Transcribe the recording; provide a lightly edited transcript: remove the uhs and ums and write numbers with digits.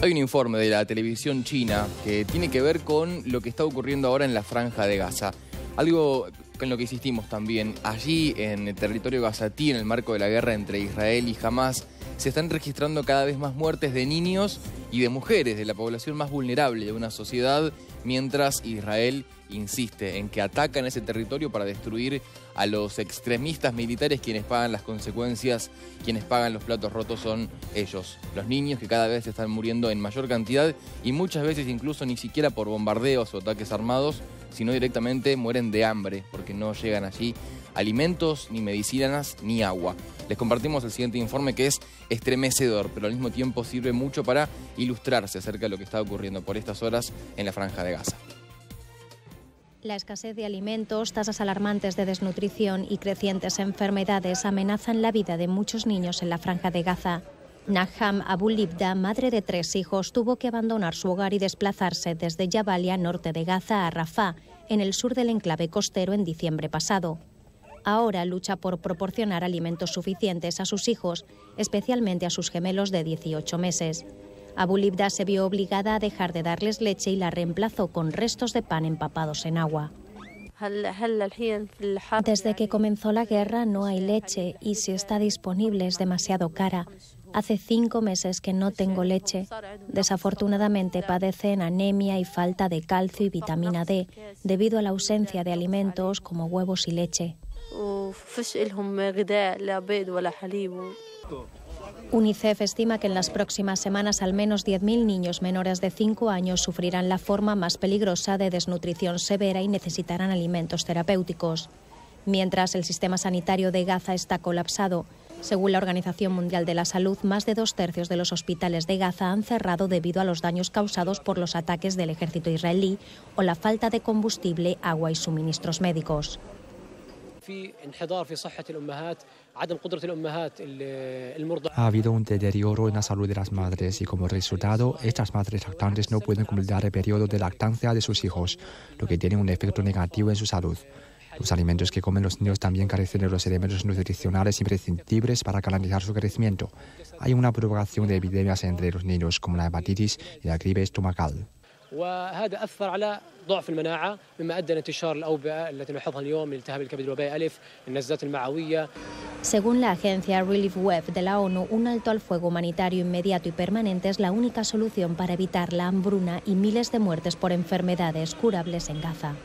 Hay un informe de la televisión china que tiene que ver con lo que está ocurriendo ahora en la Franja de Gaza. Algo en lo que insistimos también. Allí, en el territorio gazatí, en el marco de la guerra entre Israel y Hamás, se están registrando cada vez más muertes de niños y de mujeres, de la población más vulnerable de una sociedad, mientras Israel insiste en que atacan ese territorio para destruir a los extremistas militares. Quienes pagan las consecuencias, quienes pagan los platos rotos son ellos, los niños, que cada vez están muriendo en mayor cantidad y muchas veces incluso ni siquiera por bombardeos o ataques armados, sino directamente mueren de hambre porque no llegan allí alimentos, ni medicinas, ni agua. Les compartimos el siguiente informe, que es estremecedor, pero al mismo tiempo sirve mucho para ilustrarse acerca de lo que está ocurriendo por estas horas en la Franja de Gaza. La escasez de alimentos, tasas alarmantes de desnutrición y crecientes enfermedades amenazan la vida de muchos niños en la Franja de Gaza. Naham Abu Libda, madre de 3 hijos, tuvo que abandonar su hogar y desplazarse desde Jabalia, norte de Gaza, a Rafah, en el sur del enclave costero, en diciembre pasado. Ahora lucha por proporcionar alimentos suficientes a sus hijos, especialmente a sus gemelos de 18 meses. Abu Libda se vio obligada a dejar de darles leche y la reemplazó con restos de pan empapados en agua. Desde que comenzó la guerra no hay leche y si está disponible es demasiado cara. Hace 5 meses que no tengo leche. Desafortunadamente padecen anemia y falta de calcio y vitamina D debido a la ausencia de alimentos como huevos y leche. UNICEF estima que en las próximas semanas al menos 10.000 niños menores de 5 años sufrirán la forma más peligrosa de desnutrición severa y necesitarán alimentos terapéuticos. Mientras, el sistema sanitario de Gaza está colapsado. Según la Organización Mundial de la Salud, más de 2/3 de los hospitales de Gaza han cerrado debido a los daños causados por los ataques del ejército israelí o la falta de combustible, agua y suministros médicos. Ha habido un deterioro en la salud de las madres y como resultado, estas madres lactantes no pueden completar el periodo de lactancia de sus hijos, lo que tiene un efecto negativo en su salud. Los alimentos que comen los niños también carecen de los elementos nutricionales imprescindibles para garantizar su crecimiento. Hay una propagación de epidemias entre los niños, como la hepatitis y la gripe estomacal. Según la agencia Relief Web de la ONU, un alto al fuego humanitario inmediato y permanente es la única solución para evitar la hambruna y miles de muertes por enfermedades curables en Gaza.